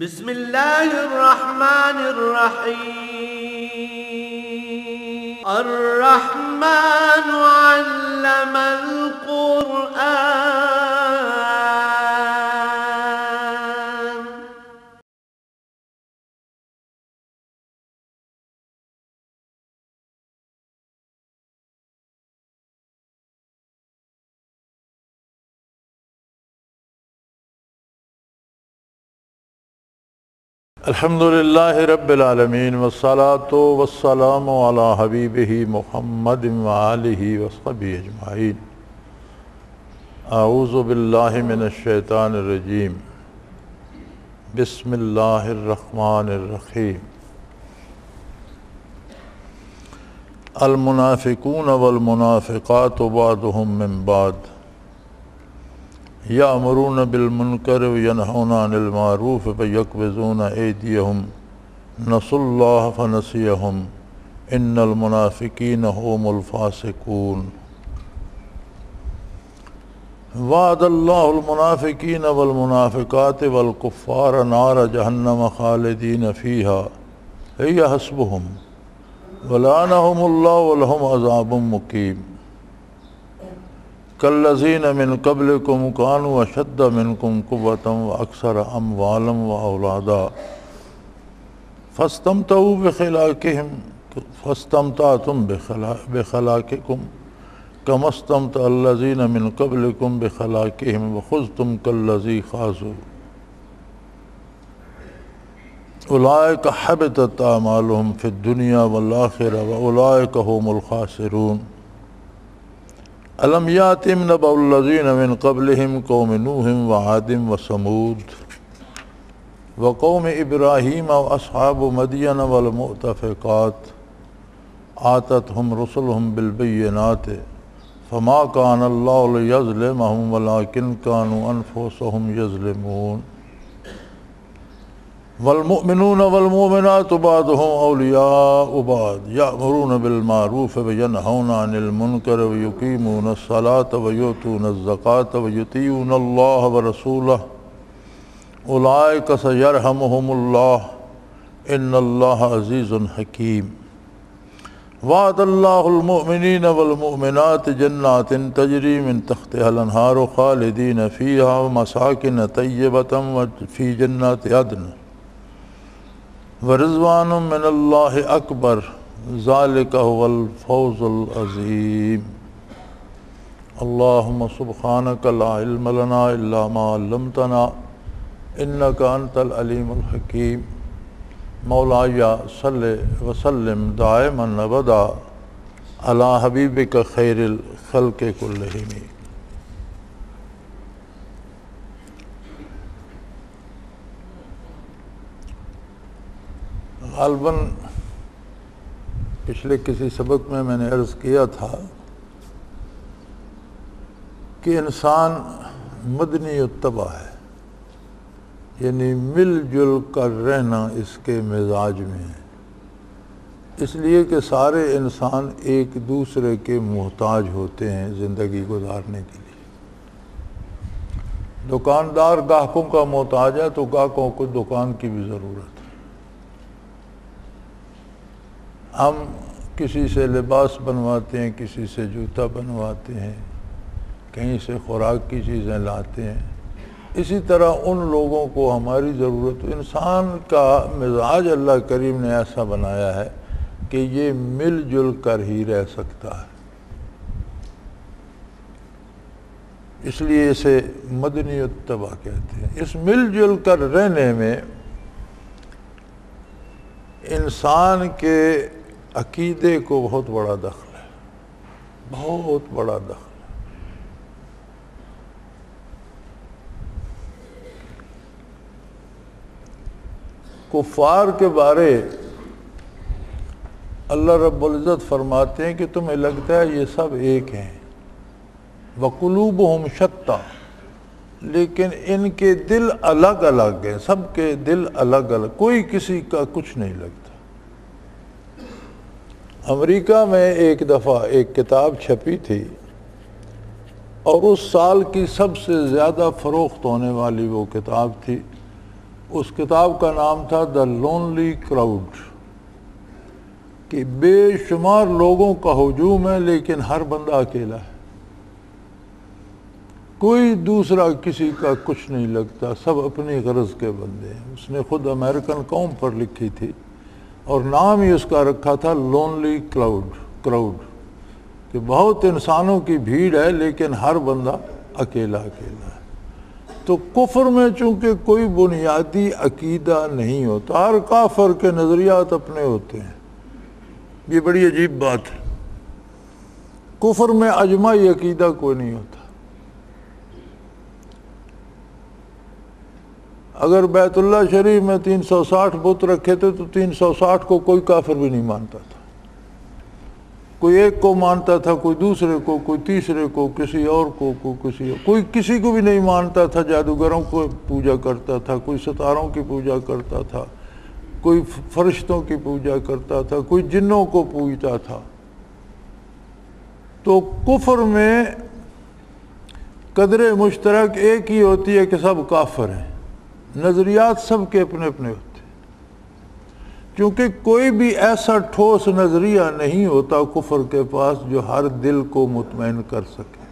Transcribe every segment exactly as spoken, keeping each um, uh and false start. بسم اللہ الرحمن الرحیم الرحمن علم القرآن. الحمدللہ رب العالمین والصلاة والسلام علی حبیبہ محمد وآلہ وصحبہ اجمعین. اعوذ باللہ من الشیطان الرجیم. بسم اللہ الرحمن الرحیم. المنافقون والمنافقات بعضهم من بعض یأمرون بالمنکر وینہون عن المعروف فیقبضون ایدیہم نسوا اللہ فنسیہم ان المنافقین هم الفاسقون. وعد اللہ المنافقین والمنافقات والکفار نار جہنم خالدین فیہا ہی حسبہم ولعنہم اللہ ولہم عذاب مقیم. کالذین من قبلکم کانوا اشد منکم قوة واکثر اموالا واولادا فاستمتعوا بخلاقہم فاستمتعتم بخلاقکم کما استمتع الذین من قبلکم بخلاقہم وخضتم کالذی خاضوا اولئک حبطت اعمالہم فی الدنیا والآخرہ واولئک هم الخاسرون. أَلَمْ يَأْتِهِمْ نَبَأُ الَّذِينَ مِنْ قَبْلِهِمْ قَوْمِ نُوحٍ وَعَادٍ وَثَمُودَ وَقَوْمِ إِبْرَاهِيمَ وَأَصْحَابِ مَدْيَنَ وَالْمُؤْتَفِقَاتِ آتَتْهُمْ رُسُلُهُمْ بِالْبَيِّنَاتِ فَمَا كَانَ اللَّهُ لِيَظْلِمَهُمْ وَلَكِنْ كَانُوا أَنفُسَهُمْ يَظْلِمُونَ. وَالْمُؤْمِنُونَ وَالْمُؤْمِنَاتُ بَعْضُهُمْ أَوْلِيَاءُ بَعْضٍ يَأْمُرُونَ بِالْمَعْرُوفِ وَيَنْهَوْنَ عَنِ الْمُنْكَرِ وَيُقِيمُونَ الصَّلَاةَ وَيُؤْتُونَ الزَّكَاةَ وَيُطِيعُونَ اللَّهَ وَرَسُولَهُ أُولَئِكَ سَيَرْحَمُهُمُ اللَّهُ إِنَّ اللَّهَ عَزِيزٌ حَكِيمٌ. وَعَدَ اللَّهُ الْمُؤْمِنِينَ وَالْمُؤْمِنَاتِ جَنَّاتٍ تَجْرِي مِنْ تَحْتِهَا الْأَنْهَارُ خَالِدِينَ فِيهَا وَمَسَاكِنَ طَيِّبَةً فِي جَنَّاتِ عَدْنٍ ورضوان من اللہ اکبر ذالک هو الفوز العظیم. اللہم سبحانک لا علم لنا الا ما علمتنا انک انت العلیم الحکیم. مولایا صلی وسلم دائما ابدا علی حبیبک خیر الخلق کلہم. غالباً پچھلے کسی سبق میں میں نے عرض کیا تھا کہ انسان مدنی الطبع ہے، یعنی مل جل کر رہنا اس کے مزاج میں ہے، اس لیے کہ سارے انسان ایک دوسرے کے محتاج ہوتے ہیں زندگی گزارنے کے لیے. دکاندار گاہکوں کا محتاج ہے تو گاہکوں کو دکان کی بھی ضرورت ہے. ہم کسی سے لباس بنواتے ہیں، کسی سے جوتا بنواتے ہیں، کہیں سے خوراک کی چیزیں لاتے ہیں، اسی طرح ان لوگوں کو ہماری ضرورت. انسان کا مزاج اللہ کریم نے ایسا بنایا ہے کہ یہ مل جل کر ہی رہ سکتا ہے، اس لیے اسے مدنی الطبع کہتے ہیں. اس مل جل کر رہنے میں انسان کے عقیدے کو بہت بڑا دخل ہے، بہت بڑا دخل ہے. کفار کے بارے اللہ رب العزت فرماتے ہیں کہ تمہیں لگتا ہے یہ سب ایک ہیں، وَقُلُوبُهُمْ شَتَّىٰ، لیکن ان کے دل الگ الگ ہیں، سب کے دل الگ الگ، کوئی کسی کا کچھ نہیں لگتا. امریکہ میں ایک دفعہ ایک کتاب چھپی تھی اور اس سال کی سب سے زیادہ فروخت ہونے والی وہ کتاب تھی اس کتاب کا نام تھا دا لونلی کراؤڈ، کہ بے شمار لوگوں کا ہجوم ہے لیکن ہر بندہ اکیلا ہے، کوئی دوسرا کسی کا کچھ نہیں لگتا، سب اپنی غرض کے بندے ہیں۔ اس نے خود امریکن قوم پر لکھی تھی اور نام ہی اس کا رکھا تھا لونلی کراؤڈ کراؤڈ کہ بہت انسانوں کی بھیڑ ہے لیکن ہر بندہ اکیلا اکیلا ہے۔ تو کفر میں چونکہ کوئی بنیادی عقیدہ نہیں ہوتا، ہر کافر کے نظریات اپنے ہوتے ہیں۔ یہ بڑی عجیب بات ہے، کفر میں اجماعی عقیدہ کوئی نہیں ہوتا۔ اگر بیت اللہ شریف میں تین سو ساٹھ بت رکھے تھے تو تین سو ساٹھ کو کوئی کافر بھی نہیں مانتا تھا، کوئی ایک کو مانتا تھا، کوئی دوسرے کو، کوئی تیسرے کو، کسی اور کو، کوئی کسی کوئی کسی کو بھی نہیں مانتا تھا۔ جادوگروں کو پوجا کرتا تھا، کوئی ستاروں کی پوجا کرتا تھا، کوئی فرشتوں کی پوجا کرتا تھا، کوئی جنوں کو پوجتا تھا۔ تو کفر میں قدر مشترک ایک ہی ہوتی ہے کہ سب کافر ہیں، نظریات سب کے اپنے اپنے ہوتے، کیونکہ کوئی بھی ایسا ٹھوس نظریہ نہیں ہوتا کفر کے پاس جو ہر دل کو مطمئن کر سکے۔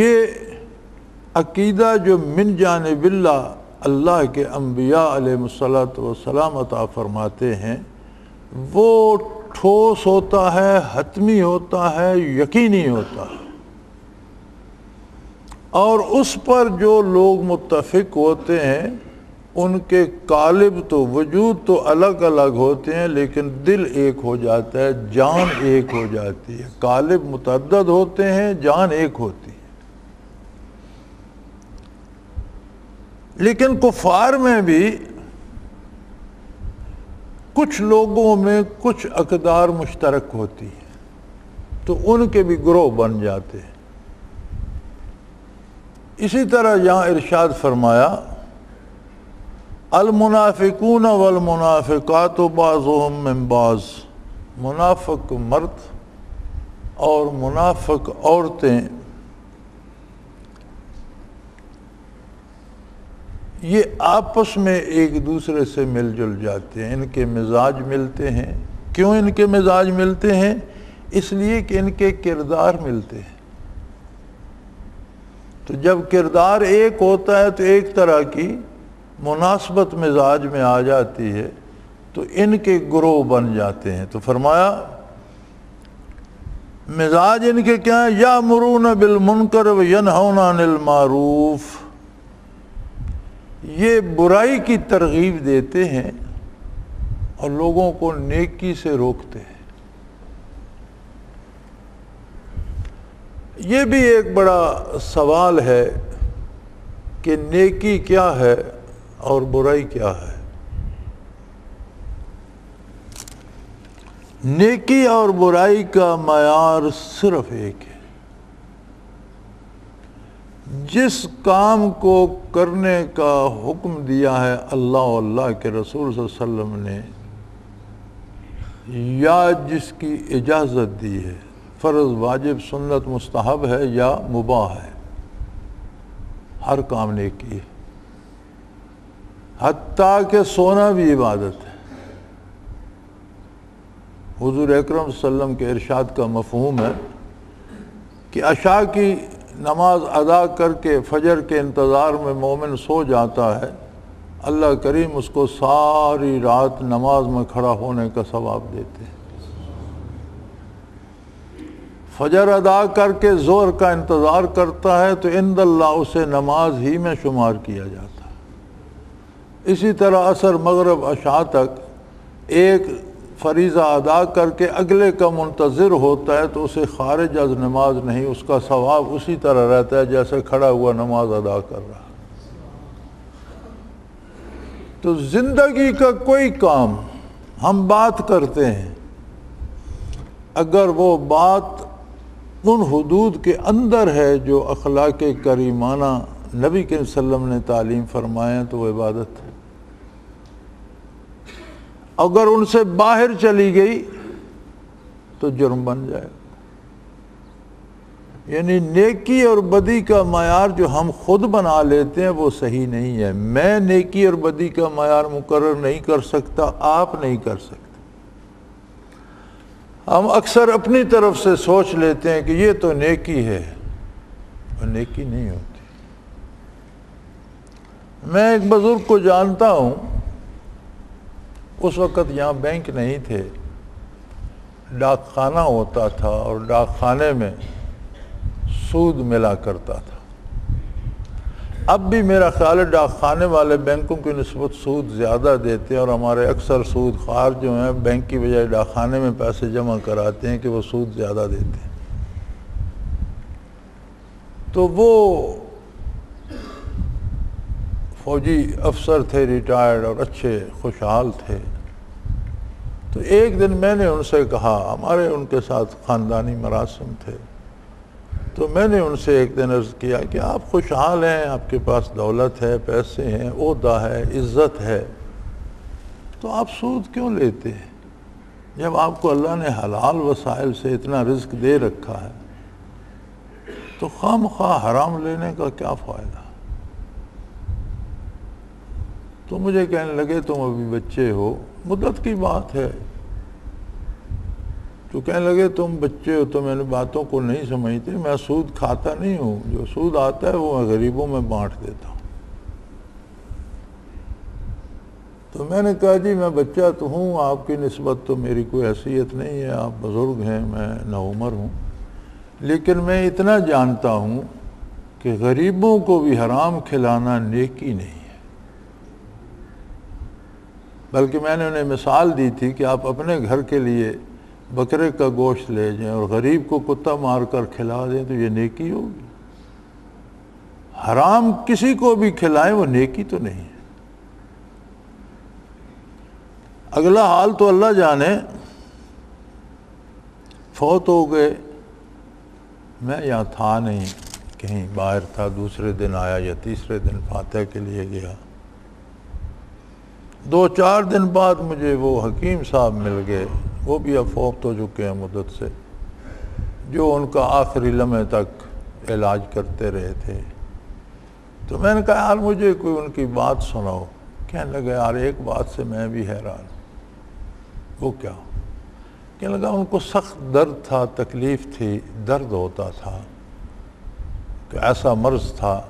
یہ عقیدہ جو من جانب اللہ اللہ کے انبیاء علیہ الصلاۃ والسلام عطا فرماتے ہیں وہ ٹھوس ہوتا ہے، حتمی ہوتا ہے، یقینی ہوتا ہے، اور اس پر جو لوگ متفق ہوتے ہیں ان کے قالب تو وجود تو الگ الگ ہوتے ہیں لیکن دل ایک ہو جاتا ہے، جان ایک ہو جاتی ہے۔ قالب متعدد ہوتے ہیں، جان ایک ہوتی ہے۔ لیکن کفار میں بھی کچھ لوگوں میں کچھ اقدار مشترک ہوتی ہے تو ان کے بھی گروہ بن جاتے ہیں۔ اسی طرح یہاں ارشاد فرمایا المنافقون والمنافقات بعضهم من بعض، منافق مرد اور منافق عورتیں یہ آپس میں ایک دوسرے سے مل جل جاتے ہیں، ان کے مزاج ملتے ہیں۔ کیوں ان کے مزاج ملتے ہیں؟ اس لیے کہ ان کے کردار ملتے ہیں۔ تو جب کردار ایک ہوتا ہے تو ایک طرح کی مناسبت مزاج میں آ جاتی ہے تو ان کے گروہ بن جاتے ہیں۔ تو فرمایا مزاج ان کے کیا ہیں؟ یامرون بالمنکر وینہون عن المعروف، یہ برائی کی ترغیب دیتے ہیں اور لوگوں کو نیکی سے روکتے ہیں۔ یہ بھی ایک بڑا سوال ہے کہ نیکی کیا ہے اور برائی کیا ہے۔ نیکی اور برائی کا معیار صرف ایک ہے، جس کام کو کرنے کا حکم دیا ہے اللہ اور اللہ کے رسول صلی اللہ علیہ وسلم نے، یا جس کی اجازت دی ہے، فرض، واجب، سنت، مستحب ہے یا مباح ہے، ہر کام نیکی ہے، حتیٰ کہ سونا بھی عبادت ہے۔ حضور اکرم صلی اللہ علیہ وسلم کے ارشاد کا مفہوم ہے کہ عشاء کی نماز ادا کر کے فجر کے انتظار میں مومن سو جاتا ہے، اللہ کریم اس کو ساری رات نماز میں کھڑا ہونے کا ثواب دیتے ہیں۔ فجر ادا کر کے ظہر کا انتظار کرتا ہے تو عند اللہ اسے نماز ہی میں شمار کیا جاتا ہے۔ اسی طرح عصر، مغرب، عشاء تک ایک فریضہ ادا کر کے اگلے کا منتظر ہوتا ہے تو اسے خارج از نماز نہیں، اس کا ثواب اسی طرح رہتا ہے جیسے کھڑا ہوا نماز ادا کر رہا۔ تو زندگی کا کوئی کام ہم بات کرتے ہیں، اگر وہ بات ان حدود کے اندر ہے جو اخلاق کریمانہ نبی کے صلی اللہ علیہ وسلم نے تعلیم فرمایا تو وہ عبادت ہے، اگر ان سے باہر چلی گئی تو جرم بن جائے گا۔ یعنی نیکی اور بدی کا معیار جو ہم خود بنا لیتے ہیں وہ صحیح نہیں ہے. میں نیکی اور بدی کا معیار مقرر نہیں کر سکتا، آپ نہیں کر سکتے. ہم اکثر اپنی طرف سے سوچ لیتے ہیں کہ یہ تو نیکی ہے، اور نیکی نہیں ہوتی. میں ایک بزرگ کو جانتا ہوں، اس وقت یہاں بینک نہیں تھے، ڈاک خانہ ہوتا تھا اور ڈاک خانے میں سود ملا کرتا تھا. اب بھی میرا خیال ہے ڈاک خانے والے بینکوں کی نسبت سود زیادہ دیتے ہیں، اور ہمارے اکثر سود خوار جو ہیں بینک کی بجائے ڈاک خانے میں پیسے جمع کراتے ہیں کہ وہ سود زیادہ دیتے ہیں. تو وہ فوجی افسر تھے، ریٹائرڈ، اور اچھے خوشحال تھے. تو ایک دن میں نے ان سے کہا، ہمارے ان کے ساتھ خاندانی مراسم تھے، تو میں نے ان سے ایک دن عرض کیا کہ آپ خوشحال ہیں، آپ کے پاس دولت ہے، پیسے ہیں، عہدہ ہے، عزت ہے، تو آپ سود کیوں لیتے ہیں جب آپ کو اللہ نے حلال وسائل سے اتنا رزق دے رکھا ہے؟ تو خام خواہ حرام لینے کا کیا فائدہ؟ تو مجھے کہنے لگے تم ابھی بچے ہو، مدت کی بات ہے. تو کہنے لگے تم بچے ہو، تو میں نے باتوں کو نہیں سمجھتے. میں سود کھاتا نہیں ہوں، جو سود آتا ہے وہ میں غریبوں میں بانٹ دیتا ہوں. تو میں نے کہا جی میں بچہ تو ہوں، آپ کی نسبت تو میری کوئی حیثیت نہیں ہے، آپ بزرگ ہیں، میں نوعمر ہوں، لیکن میں اتنا جانتا ہوں کہ غریبوں کو بھی حرام کھلانا نیکی نہیں. بلکہ میں نے انہیں مثال دی تھی کہ آپ اپنے گھر کے لیے بکرے کا گوشت لے جائیں اور غریب کو کتا مار کر کھلا دیں تو یہ نیکی ہوگی. حرام کسی کو بھی کھلائیں وہ نیکی تو نہیں ہے. اگلا حال تو اللہ جانے، فوت ہو گئے، میں یہاں تھا نہیں، کہیں باہر تھا، دوسرے دن آیا یا تیسرے دن فاتحہ کے لیے گیا. دو چار دن بعد مجھے وہ حکیم صاحب مل گئے، وہ بھی اب فوت ہو چکے ہیں مدت سے، جو ان کا آخری لمحے تک علاج کرتے رہے تھے. تو میں نے کہا یار مجھے کوئی ان کی بات سناؤ. کہنے لگا یار ایک بات سے میں بھی حیران ہوں. وہ کیا؟ کہنے لگا ان کو سخت درد تھا، تکلیف تھی، درد ہوتا تھا، کہ ایسا مرض تھا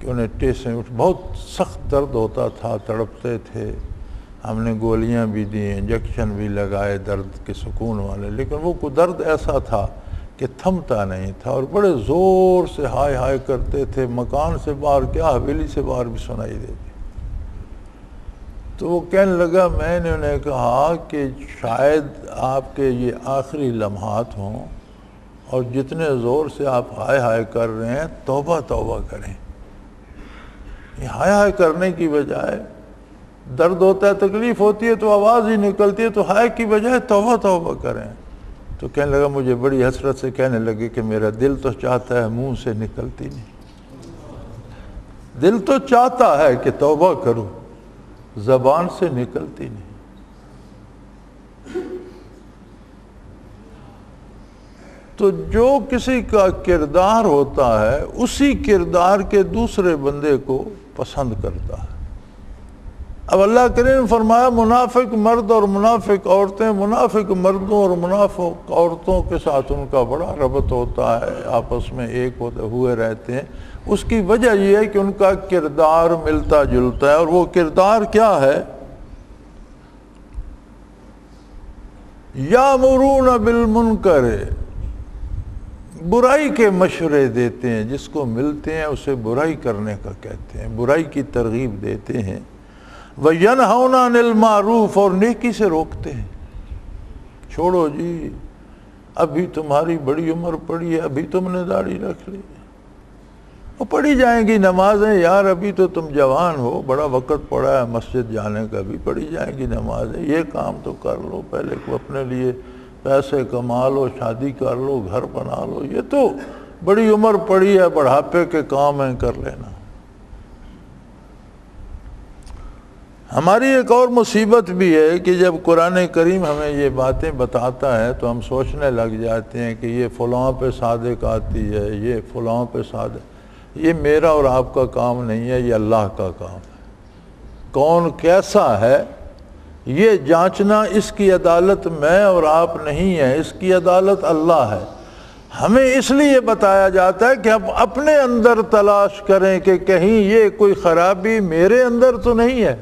کہ انہیں ٹیسیں اٹھ، بہت سخت درد ہوتا تھا، تڑپتے تھے. ہم نے گولیاں بھی دیں، انجیکشن بھی لگائے درد کے سکون والے، لیکن وہ کوئی درد ایسا تھا کہ تھمتا نہیں تھا، اور بڑے زور سے ہائے ہائے کرتے تھے، مکان سے باہر کیا حویلی سے باہر بھی سنائی دیتی. تو وہ کہنے لگا میں نے انہیں کہا کہ شاید آپ کے یہ آخری لمحات ہوں، اور جتنے زور سے آپ ہائے ہائے کر رہے ہیں توبہ توبہ کریں. ہائے ہائے کرنے کی بجائے، درد ہوتا ہے، تکلیف ہوتی ہے تو آواز ہی نکلتی ہے، تو ہائے کی بجائے توبہ توبہ کریں. تو کہنے لگا مجھے بڑی حسرت سے کہنے لگے کہ میرا دل تو چاہتا ہے، منہ سے نکلتی نہیں. دل تو چاہتا ہے کہ توبہ کروں، زبان سے نکلتی نہیں. تو جو کسی کا کردار ہوتا ہے اسی کردار کے دوسرے بندے کو پسند کرتا ہے. اب اللہ کریم فرمایا منافق مرد اور منافق عورتیں، منافق مردوں اور منافق عورتوں کے ساتھ ان کا بڑا ربط ہوتا ہے، آپس میں ایک ہوتے ہوئے رہتے ہیں. اس کی وجہ یہ ہے کہ ان کا کردار ملتا جلتا ہے. اور وہ کردار کیا ہے؟ یامرون بالمنکر، برائی کے مشورے دیتے ہیں، جس کو ملتے ہیں اسے برائی کرنے کا کہتے ہیں، برائی کی ترغیب دیتے ہیں. وَيَنْهَوْنَ عَنِ الْمَعْرُوفِ، اور نیکی سے روکتے ہیں. چھوڑو جی، ابھی تمہاری بڑی عمر پڑی ہے، ابھی تم نے داڑھی رکھ لی، وہ پڑھی جائیں گی نمازیں، یار ابھی تو تم جوان ہو، بڑا وقت پڑا ہے مسجد جانے کا، بھی پڑھی جائیں گی نمازیں، یہ کام تو کر لو پہلے کو، اپنے لیے پیسے کما لو، شادی کر لو، گھر بنا لو، یہ تو بڑی عمر پڑی ہے، بڑھاپے کے کام ہیں، کر لینا. ہماری ایک اور مصیبت بھی ہے کہ جب قرآن کریم ہمیں یہ باتیں بتاتا ہے تو ہم سوچنے لگ جاتے ہیں کہ یہ فلاں پہ صادق آتی ہے، یہ فلاں پہ صادق، یہ میرا اور آپ کا کام نہیں ہے، یہ اللہ کا کام ہے۔ کون کیسا ہے یہ جانچنا اس کی عدالت میں اور آپ نہیں ہے، اس کی عدالت اللہ ہے۔ ہمیں اس لیے بتایا جاتا ہے کہ ہم اپنے اندر تلاش کریں کہ کہیں یہ کوئی خرابی میرے اندر تو نہیں ہے۔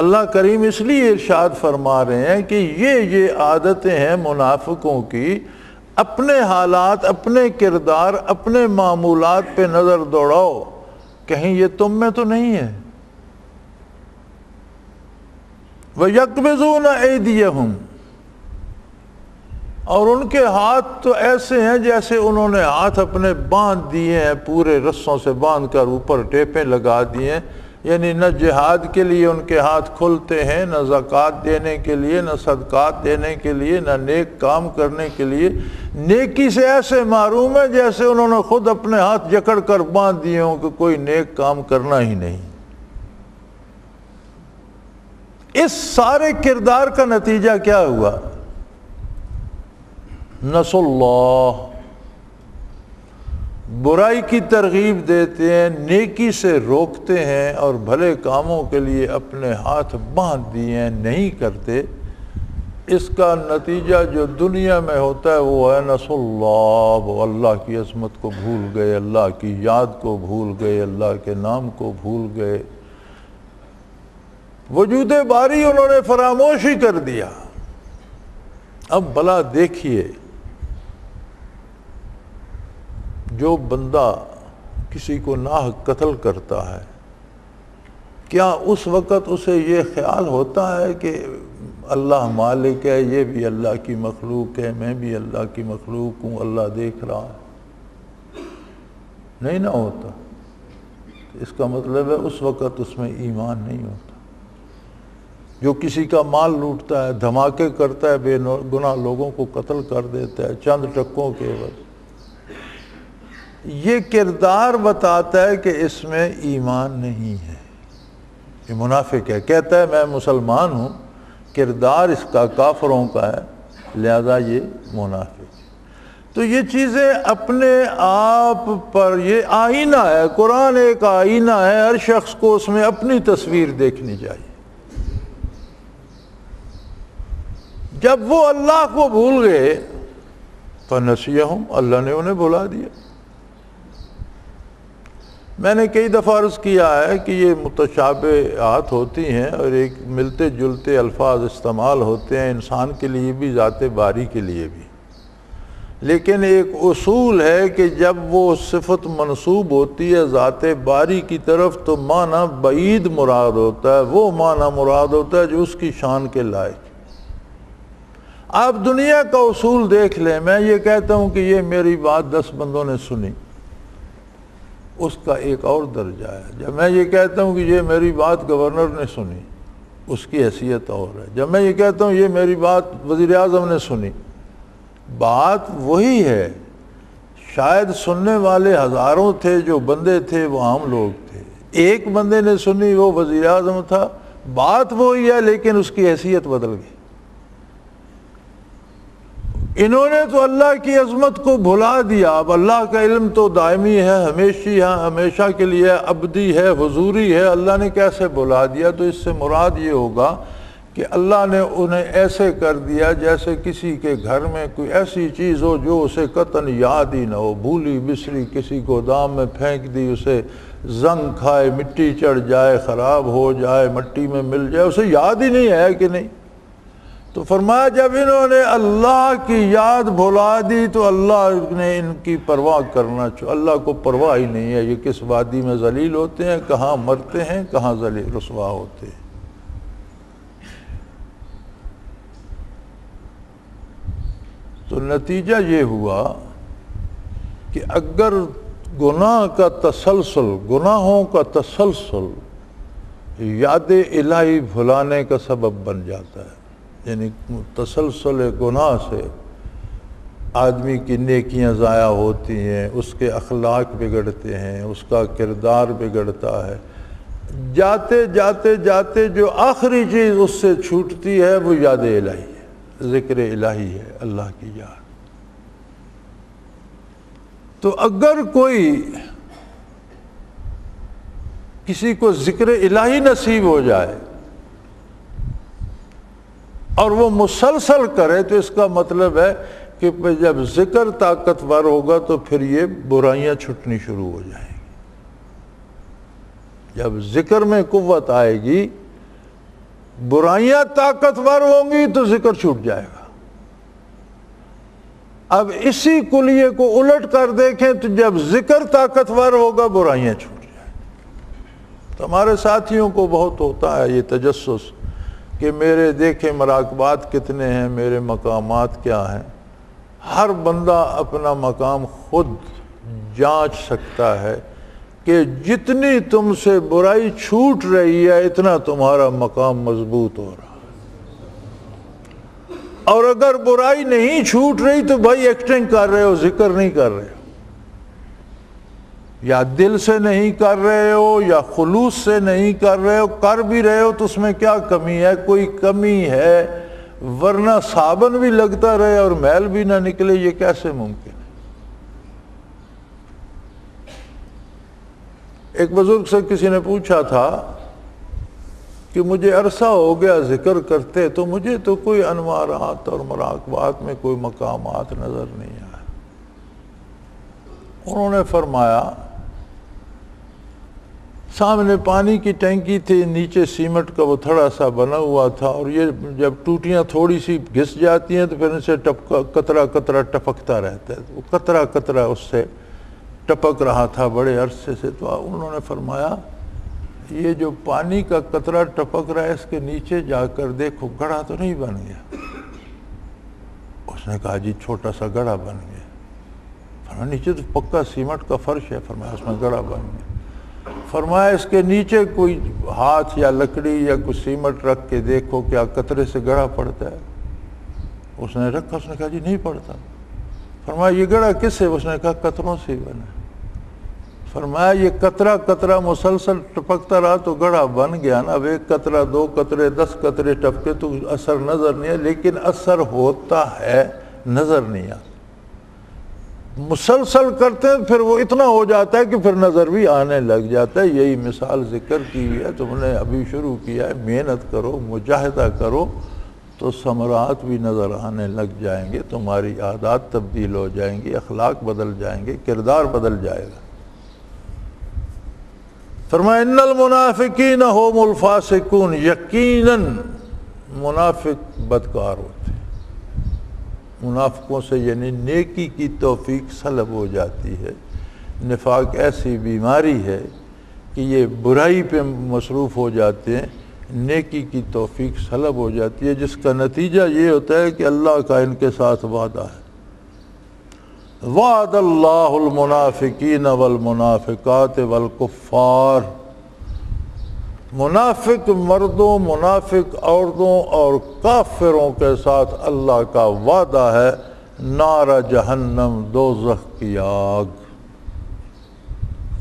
اللہ کریم اس لیے ارشاد فرما رہے ہیں کہ یہ یہ عادتیں ہیں منافقوں کی، اپنے حالات، اپنے کردار، اپنے معمولات پہ نظر دوڑاؤ کہیں یہ تم میں تو نہیں ہے۔ وَيَقْبِضُونَ أَيْدِيَهُمْ، اور ان کے ہاتھ تو ایسے ہیں جیسے انہوں نے ہاتھ اپنے باندھ دیے ہیں، پورے رسوں سے باندھ کر اوپر ٹیپیں لگا دیے ہیں، یعنی نہ جہاد کے لیے ان کے ہاتھ کھلتے ہیں، نہ زکوٰۃ دینے کے لیے، نہ صدقات دینے کے لیے، نہ نیک کام کرنے کے لیے۔ نیکی سے ایسے معروم ہے جیسے انہوں نے خود اپنے ہاتھ جکڑ کر باندھ دیے ہوں کہ کوئی نیک کام کرنا ہی نہیں۔ اس سارے کردار کا نتیجہ کیا ہوا؟ نسوا اللہ، برائی کی ترغیب دیتے ہیں، نیکی سے روکتے ہیں اور بھلے کاموں کے لیے اپنے ہاتھ باندھ دیے ہیں، نہیں کرتے۔ اس کا نتیجہ جو دنیا میں ہوتا ہے وہ ہے نسوا اللہ، وہ اللہ کی عظمت کو بھول گئے، اللہ کی یاد کو بھول گئے، اللہ کے نام کو بھول گئے، وجود باری انہوں نے فراموشی کر دیا۔ اب بھلا دیکھیے، جو بندہ کسی کو ناحق قتل کرتا ہے، کیا اس وقت اسے یہ خیال ہوتا ہے کہ اللہ مالک ہے، یہ بھی اللہ کی مخلوق ہے، میں بھی اللہ کی مخلوق ہوں، اللہ دیکھ رہا ہے؟ نہیں نہ ہوتا۔ اس کا مطلب ہے اس وقت اس میں ایمان نہیں ہوتا۔ جو کسی کا مال لوٹتا ہے، دھماکے کرتا ہے، بے گناہ لوگوں کو قتل کر دیتا ہے چند ٹکوں کے عوض، یہ کردار بتاتا ہے کہ اس میں ایمان نہیں ہے، یہ منافق ہے۔ کہتا ہے میں مسلمان ہوں، کردار اس کا کافروں کا ہے، لہذا یہ منافق ہے۔ تو یہ چیزیں اپنے آپ پر، یہ آئینہ ہے، قرآن ایک آئینہ ہے، ہر شخص کو اس میں اپنی تصویر دیکھنی چاہیے۔ جب وہ اللہ کو بھول گئے فَنَسِيَهُمْ، اللہ نے انہیں بھلا دیا۔ میں نے کئی دفعہ عرض کیا ہے کہ یہ متشابہات ہوتی ہیں اور ایک ملتے جلتے الفاظ استعمال ہوتے ہیں، انسان کے لیے بھی، ذات باری کے لیے بھی، لیکن ایک اصول ہے کہ جب وہ صفت منسوب ہوتی ہے ذات باری کی طرف تو معنی بعید مراد ہوتا ہے، وہ معنی مراد ہوتا ہے جو اس کی شان کے لائق۔ آپ دنیا کا اصول دیکھ لیں، میں یہ کہتا ہوں کہ یہ میری بات دس بندوں نے سنی، اس کا ایک اور درجہ ہے۔ جب میں یہ کہتا ہوں کہ یہ میری بات گورنر نے سنی، اس کی حیثیت اور ہے۔ جب میں یہ کہتا ہوں یہ میری بات وزیراعظم نے سنی، بات وہی ہے، شاید سننے والے ہزاروں تھے، جو بندے تھے وہ عام لوگ تھے، ایک بندے نے سنی، وہ وزیراعظم تھا، بات وہی ہے لیکن اس کی حیثیت بدل گئی۔ انہوں نے تو اللہ کی عظمت کو بھلا دیا۔ اب اللہ کا علم تو دائمی ہے، ہمیشی ہے، ہمیشہ کے لیے ابدی ہے، حضوری ہے، اللہ نے کیسے بھلا دیا؟ تو اس سے مراد یہ ہوگا کہ اللہ نے انہیں ایسے کر دیا جیسے کسی کے گھر میں کوئی ایسی چیز ہو جو اسے قطن یاد ہی نہ ہو، بھولی بسری کسی گودام میں پھینک دی، اسے زنگ کھائے، مٹی چڑھ جائے، خراب ہو جائے، مٹی میں مل جائے، اسے یاد ہی نہیں ہے کہ نہیں۔ تو فرمایا جب انہوں نے اللہ کی یاد بھلا دی تو اللہ نے ان کی پرواہ کرنا چھو اللہ کو پرواہ ہی نہیں ہے، یہ کس وادی میں ذلیل ہوتے ہیں، کہاں مرتے ہیں، کہاں ذلیل رسوا ہوتے ہیں۔ تو نتیجہ یہ ہوا کہ اگر گناہ کا تسلسل، گناہوں کا تسلسل یاد الہی بھلانے کا سبب بن جاتا ہے، یعنی تسلسل گناہ سے آدمی کی نیکیاں ضائع ہوتی ہیں، اس کے اخلاق بگڑتے ہیں، اس کا کردار بگڑتا ہے، جاتے جاتے جاتے جو آخری چیز اس سے چھوٹتی ہے وہ یاد الہی ہے، ذکر الہی ہے، اللہ کی یاد۔ تو اگر کوئی کسی کو ذکر الہی نصیب ہو جائے اور وہ مسلسل کرے تو اس کا مطلب ہے کہ جب ذکر طاقتور ہوگا تو پھر یہ برائیاں چھٹنی شروع ہو جائیں گی۔ جب ذکر میں قوت آئے گی، برائیاں طاقتور ہوں گی تو ذکر چھوٹ جائے گا۔ اب اسی کلیے کو الٹ کر دیکھیں تو جب ذکر طاقتور ہوگا برائیاں چھوٹ جائیں گی۔ تو ہمارے ساتھیوں کو بہت ہوتا ہے یہ تجسس کہ میرے دیکھیں مراقبات کتنے ہیں، میرے مقامات کیا ہیں۔ ہر بندہ اپنا مقام خود جانچ سکتا ہے کہ جتنی تم سے برائی چھوٹ رہی ہے اتنا تمہارا مقام مضبوط ہو رہا ہے، اور اگر برائی نہیں چھوٹ رہی تو بھائی ایکٹنگ کر رہے ہو، ذکر نہیں کر رہے ہو، یا دل سے نہیں کر رہے ہو، یا خلوص سے نہیں کر رہے ہو، کر بھی رہے ہو تو اس میں کیا کمی ہے؟ کوئی کمی ہے، ورنہ صابن بھی لگتا رہے اور میل بھی نہ نکلے، یہ کیسے ممکن ہے؟ ایک بزرگ سے کسی نے پوچھا تھا کہ مجھے عرصہ ہو گیا ذکر کرتے، تو مجھے تو کوئی انوارات اور مراقبات میں کوئی مقامات نظر نہیں آئے۔ انہوں نے فرمایا سامنے پانی کی ٹینکی تھی، نیچے سیمنٹ کا وہ تھڑا سا بنا ہوا تھا، اور یہ جب ٹوٹیاں تھوڑی سی گھس جاتی ہیں تو پھر ان سے ٹپکا کترا کترا ٹپکتا رہتا ہے، وہ کترا کترا اس سے ٹپک رہا تھا بڑے عرصے سے۔ تو انہوں نے فرمایا یہ جو پانی کا کترا ٹپک رہا ہے اس کے نیچے جا کر دیکھو، گڑھا تو نہیں بن گیا؟ اس نے کہا جی چھوٹا سا گڑھا بن گیا۔ فرمایا نیچے تو پکا سیمنٹ کا فرش ہے۔ فرمایا اس میں گڑھا بن گیا۔ فرمایا اس کے نیچے کوئی ہاتھ یا لکڑی یا کوئی سیمنٹ رکھ کے دیکھو کیا قطرے سے گڑھا پڑتا ہے؟ اس نے رکھا، اس نے کہا جی نہیں پڑتا۔ فرمایا یہ گڑھا کس سے؟ اس نے کہا قطروں سے بنا۔ فرمایا یہ قطرہ قطرہ مسلسل ٹپکتا رہا تو گڑھا بن گیا نا، اب ایک قطرہ، دو قطرے، دس قطرے ٹپکے تو اثر نظر نہیں ہے، لیکن اثر ہوتا ہے، نظر نہیں آتا۔ مسلسل کرتے ہیں پھر وہ اتنا ہو جاتا ہے کہ پھر نظر بھی آنے لگ جاتا ہے۔ یہی مثال ذکر کی ہوئی ہے، تم نے ابھی شروع کیا ہے، محنت کرو، مجاہدہ کرو تو ثمرات بھی نظر آنے لگ جائیں گے، تمہاری عادات تبدیل ہو جائیں گی، اخلاق بدل جائیں گے، کردار بدل جائے گا۔ فرمایا ان المنافقین هم الفاسقون، یقیناً منافق بدکار ہوتے ہیں۔ منافقوں سے یعنی نیکی کی توفیق سلب ہو جاتی ہے۔ نفاق ایسی بیماری ہے کہ یہ برائی پہ مصروف ہو جاتے ہیں، نیکی کی توفیق سلب ہو جاتی ہے، جس کا نتیجہ یہ ہوتا ہے کہ اللہ کا ان کے ساتھ وعدہ ہے۔ وعد اللہ المنافقین والمنافقات والکفار، منافق مردوں، منافق عورتوں اور کافروں کے ساتھ اللہ کا وعدہ ہے، نار جہنم، دوزخ کی آگ،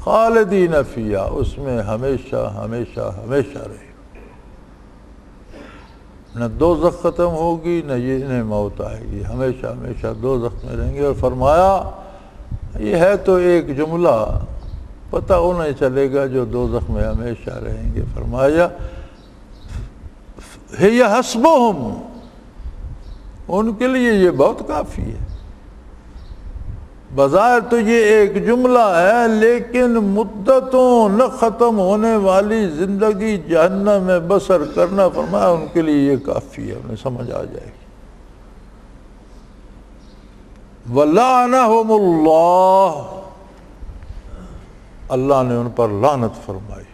خالدین فیہا، اس میں ہمیشہ ہمیشہ ہمیشہ رہے، نہ دوزخ ختم ہوگی نہ یہ انہیں موت آئے گی، ہمیشہ ہمیشہ دوزخ میں رہیں گے۔ اور فرمایا یہ ہے تو ایک جملہ، پتہ انہیں چلے گا جو دوزخ میں ہمیشہ رہیں گے۔ فرمایا ہی حسبہم، ان کے لیے یہ بہت کافی ہے۔ بظاہر تو یہ ایک جملہ ہے، لیکن مدتوں نہ ختم ہونے والی زندگی جہنم میں بسر کرنا، فرمایا ان کے لیے یہ کافی ہے، انہیں سمجھ آ جائے گی۔ وَلَعَنَهُمُ اللَّهُ، اللہ نے ان پر لعنت فرمائی۔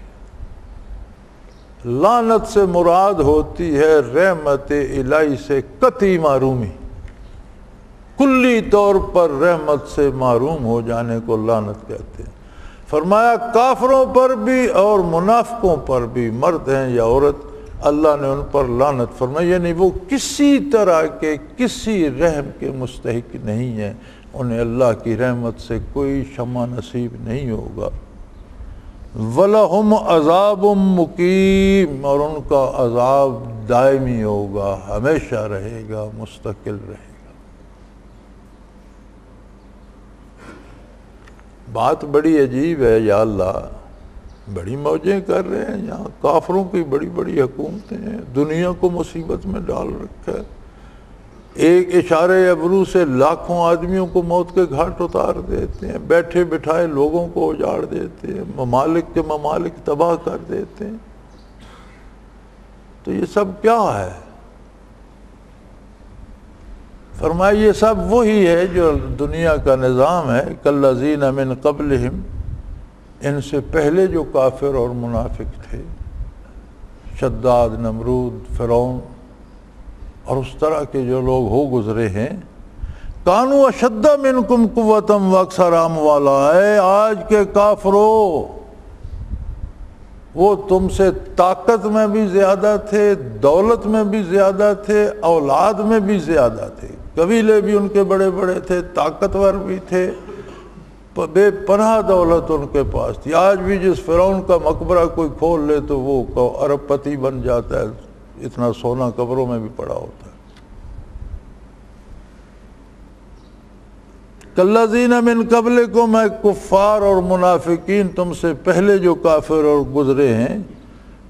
لعنت سے مراد ہوتی ہے رحمت الہی سے قطعی محرومی، کلی طور پر رحمت سے محروم ہو جانے کو لعنت کہتے ہیں۔ فرمایا کافروں پر بھی اور منافقوں پر بھی، مرد ہیں یا عورت، اللہ نے ان پر لعنت فرمائی، یعنی وہ کسی طرح کے کسی رحم کے مستحق نہیں ہیں، انہیں اللہ کی رحمت سے کوئی شمع نصیب نہیں ہوگا۔ وَلَهُمْ عَذَابٌ مُقِيمٌ، اور ان کا عذاب دائمی ہوگا، ہمیشہ رہے گا، مستقل رہے گا۔ بات بڑی عجیب ہے یا اللہ، بڑی موجیں کر رہے ہیں، یہاں کافروں کی بڑی بڑی حکومتیں ہیں، دنیا کو مصیبت میں ڈال رکھا ہے، ایک اشارے ابرو سے لاکھوں آدمیوں کو موت کے گھاٹ اتار دیتے ہیں، بیٹھے بٹھائے لوگوں کو اجاڑ دیتے ہیں، ممالک کے ممالک تباہ کر دیتے ہیں۔ تو یہ سب کیا ہے؟ فرمایا یہ سب وہی ہے جو دنیا کا نظام ہے، کالذین من قبلہم، ان سے پہلے جو کافر اور منافق تھے، شداد، نمرود، فرعون، اور اس طرح کے جو لوگ ہو گزرے ہیں، کانو اشد منکم قوتم واکثر اموالا، ہے آج کے کافرو وہ تم سے طاقت میں بھی زیادہ تھے، دولت میں بھی زیادہ تھے، اولاد میں بھی زیادہ تھے، قبیلے بھی ان کے بڑے بڑے تھے، طاقتور بھی تھے، بے پناہ دولت ان کے پاس تھی۔ آج بھی جس فرعون کا مقبرہ کوئی کھول لے تو وہ ارب پتی بن جاتا ہے، اتنا سونا قبروں میں بھی پڑا ہوتا ہے۔ کالذین من قبلکم، اے کفار اور منافقین تم سے پہلے جو کافر اور گزرے ہیں،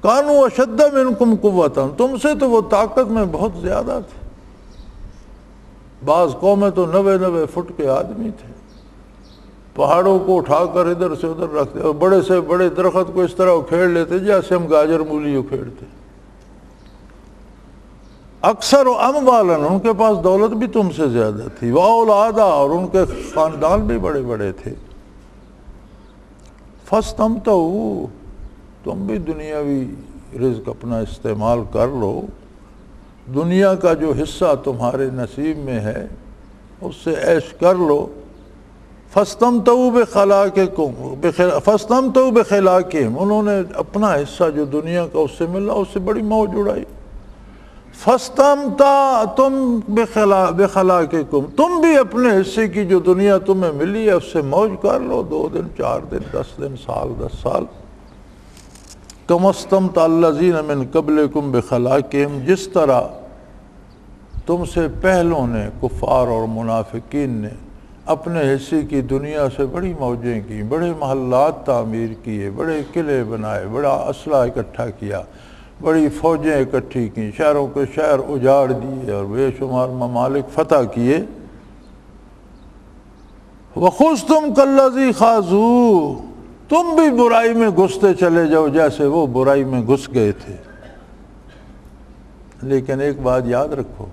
کانوا اشد منکم قوتا، تم سے تو وہ طاقت میں بہت زیادہ تھے، بعض قومیں تو نوے نوے فٹ کے آدمی تھے، پہاڑوں کو اٹھا کر ادھر سے ادھر رکھتے، اور بڑے سے بڑے درخت کو اس طرح اکھیڑ لیتے جیسے ہم گاجر مولی اکھیڑتے۔ اکثر اموالن، ان کے پاس دولت بھی تم سے زیادہ تھی، و اولادا، اور ان کے خاندان بھی بڑے بڑے تھے۔ فاستمتعوا، تم بھی دنیاوی رزق اپنا استعمال کر لو، دنیا کا جو حصہ تمہارے نصیب میں ہے اس سے عیش کر لو۔ فاستمتعوا بخلاقکم، فاستمتعوا بخلاقکم، انہوں نے اپنا حصہ جو دنیا کا اس سے ملا اس سے بڑی موج اڑائی۔ فاستمتع تم بخلاقکم، تم بھی اپنے حصے کی جو دنیا تمہیں ملی ہے اس سے موج کر لو، دو دن، چار دن، دس دن، سال، دس سال۔ کما استمتع الذین من قبلکم بخلاقکم، جس طرح تم سے پہلوں نے، کفار اور منافقین نے، اپنے حصے کی دنیا سے بڑی موجیں کی، بڑے محلات تعمیر کیے، بڑے قلعے بنائے، بڑا اسلحہ اکٹھا کیا، بڑی فوجیں اکٹھی کیں، شہروں کے شہر اجاڑ دیے، اور بے شمار ممالک فتح کیے۔ وَخُضْتُمْ كَالَّذِي خَاضُوا، تم بھی برائی میں گھستے چلے جاؤ جیسے وہ برائی میں گھس گئے تھے۔ لیکن ایک بات یاد رکھو،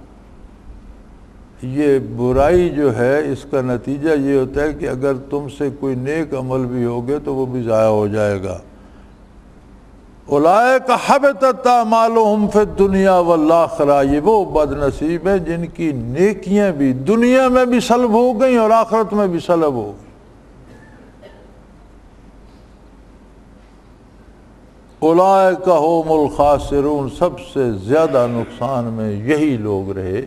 یہ برائی جو ہے اس کا نتیجہ یہ ہوتا ہے کہ اگر تم سے کوئی نیک عمل بھی ہوگے تو وہ بھی ضائع ہو جائے گا۔ اولئک حبطت اعمالهم فی الدنیا والآخرہ، یہ وہ بد نصیب ہیں جن کی نیکیاں بھی دنیا میں بھی سلب ہو گئیں اور آخرت میں بھی سلب ہو گئیں۔ اولئک هم الخاسرون، سب سے زیادہ نقصان میں یہی لوگ رہے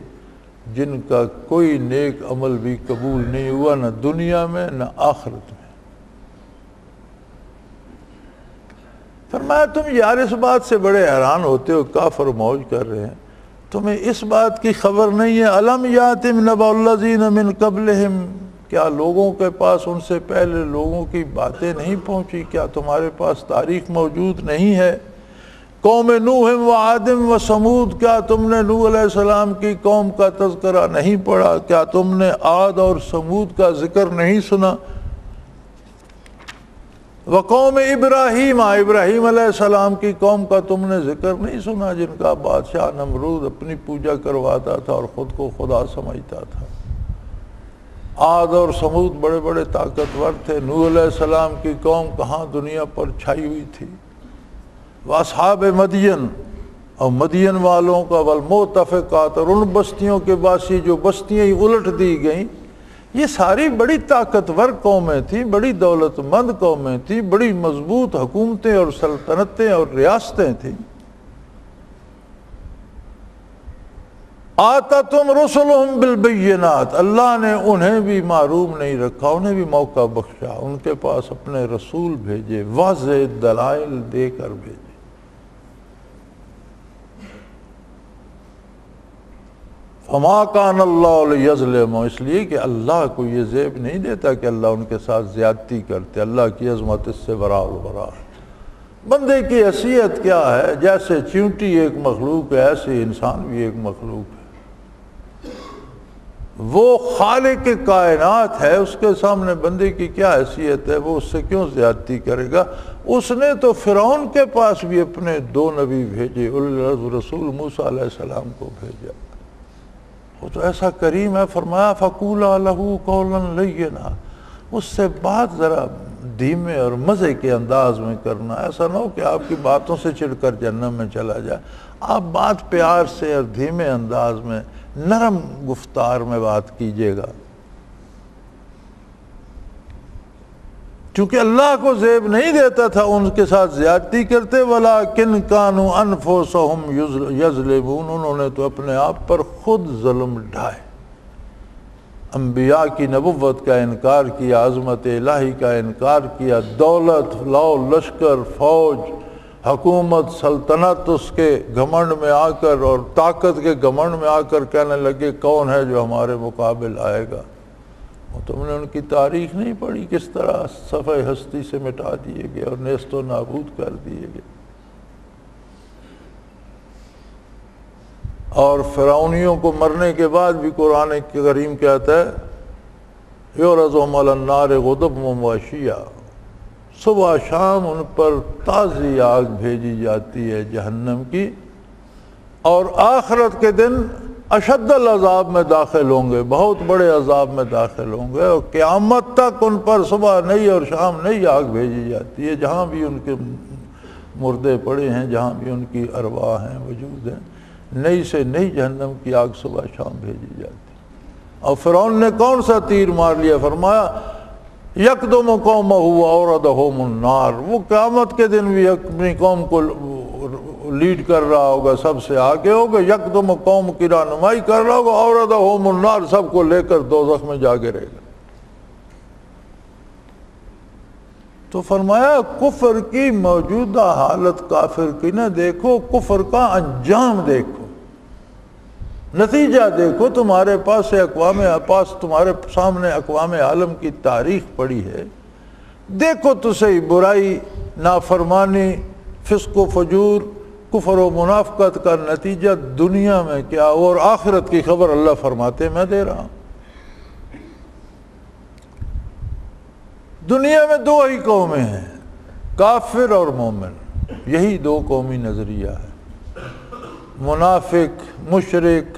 جن کا کوئی نیک عمل بھی قبول نہیں ہوا، نہ دنیا میں نہ آخرت میں۔ فرمایا تم یار اس بات سے بڑے حیران ہوتے ہو، کافر موج کر رہے ہیں، تمہیں اس بات کی خبر نہیں ہے، الم یاتم نبأ الذین من قبلہم، کیا لوگوں کے پاس ان سے پہلے لوگوں کی باتیں نہیں پہنچی؟ کیا تمہارے پاس تاریخ موجود نہیں ہے؟ قوم نوح و عادم و سمود، کیا تم نے نوح علیہ السلام کی قوم کا تذکرہ نہیں پڑھا؟ کیا تم نے عاد اور سمود کا ذکر نہیں سنا؟ وقوم ابراہیم، ابراہیم علیہ السلام کی قوم کا تم نے ذکر نہیں سنا، جن کا بادشاہ نمرود اپنی پوجا کرواتا تھا اور خود کو خدا سمجھتا تھا۔ عاد اور سمود بڑے بڑے طاقتور تھے، نوح علیہ السلام کی قوم کہاں دنیا پر چھائی ہوئی تھی۔ واصحاب مدین، اور مدین والوں کا، والمؤتفقات، اور ان بستیوں کے باسی جو بستیاں ہی الٹ دی گئیں، یہ ساری بڑی طاقتور قومیں تھیں، بڑی دولت مند قومیں تھیں، بڑی مضبوط حکومتیں اور سلطنتیں اور ریاستیں تھیں۔ آتتہم رسلہم بالبینات، اللہ نے انہیں بھی معروم نہیں رکھا، انہیں بھی موقع بخشا، ان کے پاس اپنے رسول بھیجے، واضح دلائل دے کر بھیجے. فما کان اللہ لیظلم، اس لیے کہ اللہ کو یہ زیب نہیں دیتا کہ اللہ ان کے ساتھ زیادتی کرتے. اللہ کی عظمت اس سے برا البرا. بندے کی حیثیت کیا ہے؟ جیسے چیونٹی ایک مخلوق ہے ایسے انسان بھی ایک مخلوق ہے. وہ خالق کائنات ہے، اس کے سامنے بندے کی کیا حیثیت ہے؟ وہ اس سے کیوں زیادتی کرے گا؟ اس نے تو فرعون کے پاس بھی اپنے دو نبی بھیجے، رسول موسیٰ علیہ السلام کو بھیجا. وہ تو ایسا کریم ہے، فرمایا فَقُولَا لَهُ قَوْلًا لَيِّنًا، اس سے بات ذرا دھیمے اور مزے کے انداز میں کرنا، ایسا نہ ہو کہ آپ کی باتوں سے چڑھ کر جہنم میں چلا جائے. آپ بات پیار سے اور دھیمے انداز میں، نرم گفتار میں بات کیجئے گا، کیونکہ اللہ کو زیب نہیں دیتا تھا ان کے ساتھ زیادتی کرتے. وَلَكِنْ كَانُوا أَنفُسَهُمْ يَظْلِمُونَ، انہوں نے تو اپنے آپ پر خود ظلم ڈھائے. انبیاء کی نبوت کا انکار کیا، عظمت الہی کا انکار کیا، دولت، لاؤ لشکر، فوج، حکومت، سلطنت اس کے گھمنڈ میں آ کر اور طاقت کے گھمنڈ میں آ کر کہنے لگے کون ہے جو ہمارے مقابل آئے گا. تم نے ان کی تاریخ نہیں پڑھی، کس طرح صفحہ ہستی سے مٹا دیے گئے اور نیست و نابود کر دیے گئے. اور فرعونیوں کو مرنے کے بعد بھی قرآن کریم کہتا ہے یعرضہم علی النار غدوا وعشیا، صبح شام ان پر تازی آگ بھیجی جاتی ہے جہنم کی، اور آخرت کے دن اشد العذاب میں داخل ہوں گے، بہت بڑے عذاب میں داخل ہوں گے. اور قیامت تک ان پر صبح نئی اور شام نئی آگ بھیجی جاتی ہے، جہاں بھی ان کے مردے پڑے ہیں، جہاں بھی ان کی ارواح ہیں، وجود ہیں، نئی سے نئی جہنم کی آگ صبح شام بھیجی جاتی. اور فرعون نے کون سا تیر مار لیا؟ فرمایا یکدم قومہ واوردھم النار، وہ قیامت کے دن بھی اپنی قوم کو لیڈ کر رہا ہوگا، سب سے آگے ہوگا، یکدم قوم کی رہنمائی کر رہا ہوگا، اوردھم النار، سب کو لے کر دوزخ میں جا گرے گا. تو فرمایا کفر کی موجودہ حالت کافر کی نہ دیکھو، کفر کا انجام دیکھو، نتیجہ دیکھو. تمہارے پاس اقوام پاس تمہارے سامنے اقوام عالم کی تاریخ پڑی ہے، دیکھو تو صحیح، برائی، نافرمانی، فسق و فجور، کفر و منافقت کا نتیجہ دنیا میں کیا ہو، اور آخرت کی خبر اللہ فرماتے میں دے رہا ہوں. دنیا میں دو ہی قومیں ہیں، کافر اور مومن، یہی دو قومی نظریہ ہے. منافق، مشرک،